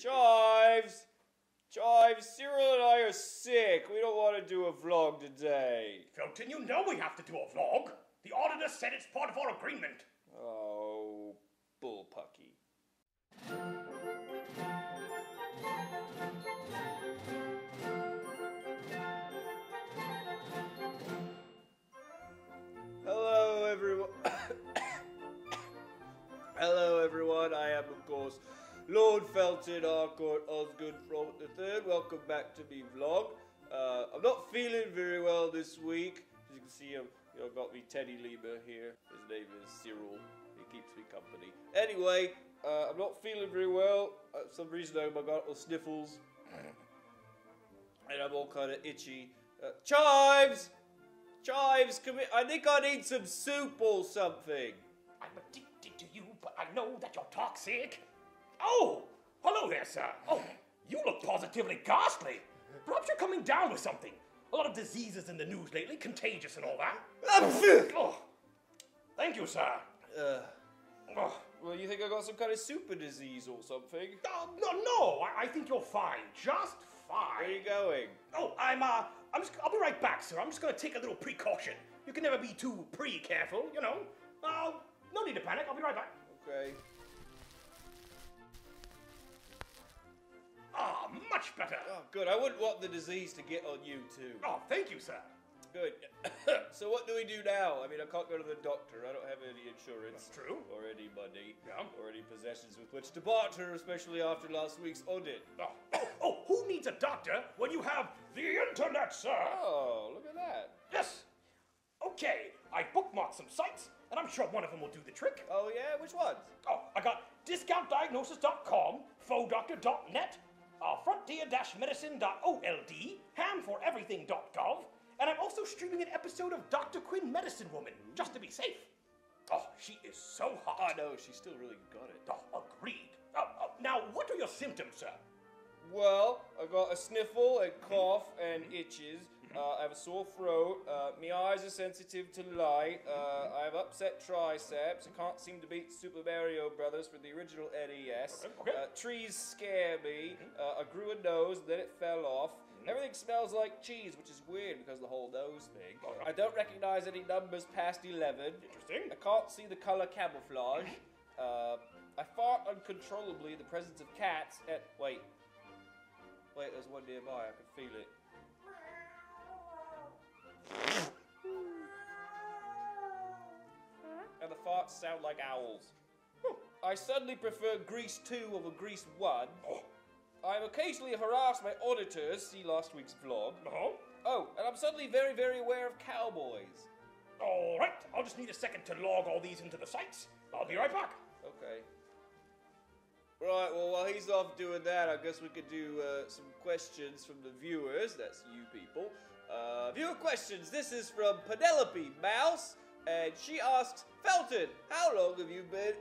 Chives! Chives, Cyril and I are sick. We don't want to do a vlog today. Felton, you know we have to do a vlog. The auditor said it's part of our agreement. Oh, bullpucky. Hello, everyone. Hello, everyone. I am, of course, Lord Felton Harcourt Osgood Frommit the third. Welcome back to me vlog. I'm not feeling very well this week. As you can see, I've got me Teddy Lieber here. His name is Cyril. He keeps me company. Anyway, I'm not feeling very well. For some reason, I got little sniffles, and I'm all kind of itchy. Chives! Chives, come here. I think I need some soup or something. I'm addicted to you, but I know that you're toxic. Oh, hello there, sir. Oh, you look positively ghastly. Perhaps you're coming down with something. A lot of diseases in the news lately, contagious and all that. Oh, thank you, sir. Well, you think I got some kind of super disease or something? Oh, no, I think you're fine. Just fine. Where are you going? Oh, I'll be right back, sir. I'm just going to take a little precaution. You can never be too careful, you know. No need to panic. I'll be right back. Okay. Ah, much better. Oh, good. I wouldn't want the disease to get on you, too. Oh, thank you, sir. Good. So what do we do now? I mean, I can't go to the doctor. I don't have any insurance. That's true. Or any money. Yeah. Or any possessions with which to barter, especially after last week's audit. Oh, who needs a doctor when you have the internet, sir? Oh, look at that. Yes. Okay, I bookmarked some sites, and I'm sure one of them will do the trick. Oh, yeah? Which ones? Oh, I got discountdiagnosis.com, faux-doctor.net, frontier-medicine.old, hamforeverything.gov, and I'm also streaming an episode of Dr. Quinn Medicine Woman, just to be safe. Oh, she is so hot. I know, she's still really got it. Oh, agreed. Now, what are your symptoms, sir? Well, I got a sniffle, a cough, and itches. I have a sore throat. My eyes are sensitive to light. I have upset triceps. I can't seem to beat Super Mario Brothers for the original NES. Okay. Trees scare me. I grew a nose, and then it fell off. Everything smells like cheese, which is weird because of the whole nose thing. Right. I don't recognize any numbers past 11. Interesting. I can't see the color camouflage. I fart uncontrollably in the presence of cats. And wait. Wait, there's one nearby. I can feel it. And the farts sound like owls. I suddenly prefer Grease 2 over Grease 1. Oh. I've occasionally harassed my auditors, see last week's vlog. Oh, and I'm suddenly very, very aware of cowboys. Alright, I'll just need a second to log all these into the sites. I'll be right back. Okay. Right, well, while he's off doing that, I guess we could do some questions from the viewers. That's you people. Viewer questions. This is from Penelope Mouse, and she asks, Felton, how long have you been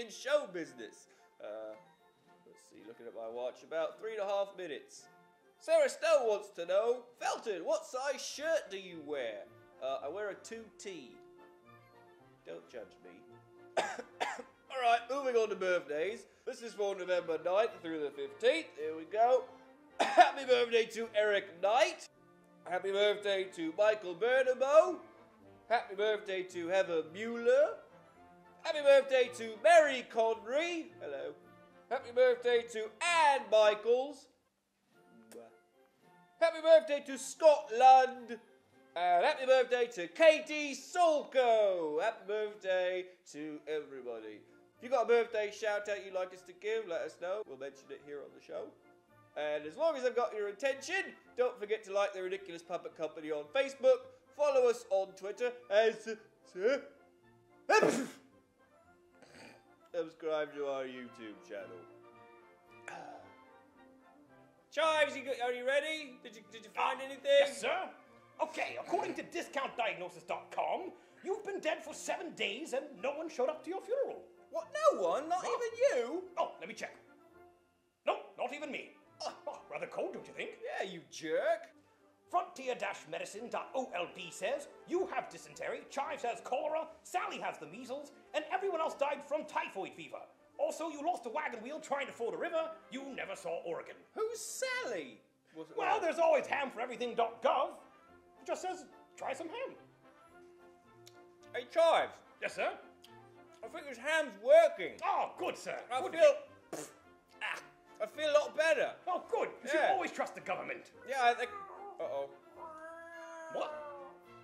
in show business? Let's see, looking at my watch, about 3.5 minutes. Sarah Stone wants to know, Felton, what size shirt do you wear? I wear a 2T. Don't judge me. Alright, moving on to birthdays. This is for November 9th through the 15th. Here we go. Happy birthday to Eric Knight. Happy birthday to Michael Bernabo. Happy birthday to Heather Mueller. Happy birthday to Mary Conry. Hello. Happy birthday to Anne Michaels. Happy birthday to Scott Lund. And happy birthday to Katie Sulco. Happy birthday to everybody. If you got a birthday shout out you'd like us to give, let us know. We'll mention it here on the show. And as long as I've got your attention, don't forget to like The Ridiculous Puppet Company on Facebook, follow us on Twitter, and subscribe to our YouTube channel. Chives, are you ready? Did you find anything? Yes, sir. Okay, according to discountdiagnosis.com, you've been dead for 7 days and no one showed up to your funeral. What, no one? Not even you? Oh, let me check. No, not even me. Oh, rather cold, don't you think? Yeah, you jerk. Frontier-medicine.old says, you have dysentery, Chives has cholera, Sally has the measles, and everyone else died from typhoid fever. Also, you lost a wagon wheel trying to ford a river. You never saw Oregon. Who's Sally? Well, there's always hamforeverything.gov. It just says, try some ham. Hey, Chives. Yes, sir? I think this ham's working. Oh, good, sir. I feel a lot better. Oh, good. You should always trust the government. Yeah, Uh-oh. What?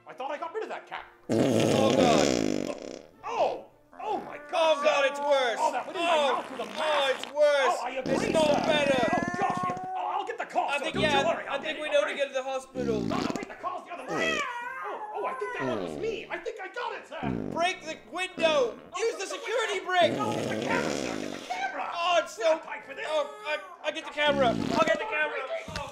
I thought I got rid of that cat. Oh, God. Oh! Oh, my God. Oh, God, it's worse. Oh, that went in my mouth with a mask. Oh, it's worse. Oh, I agree, it's not better. Oh, gosh. I'll get the cars. I think we know to get to the hospital. No, no, wait, the car's the other way. Oh, I think that one was me. I think I got it, sir. Break the window. Use the security brake. No, get the camera, sir. Get the camera. Oh, it's so... Oh, I get the camera. I'll get the camera.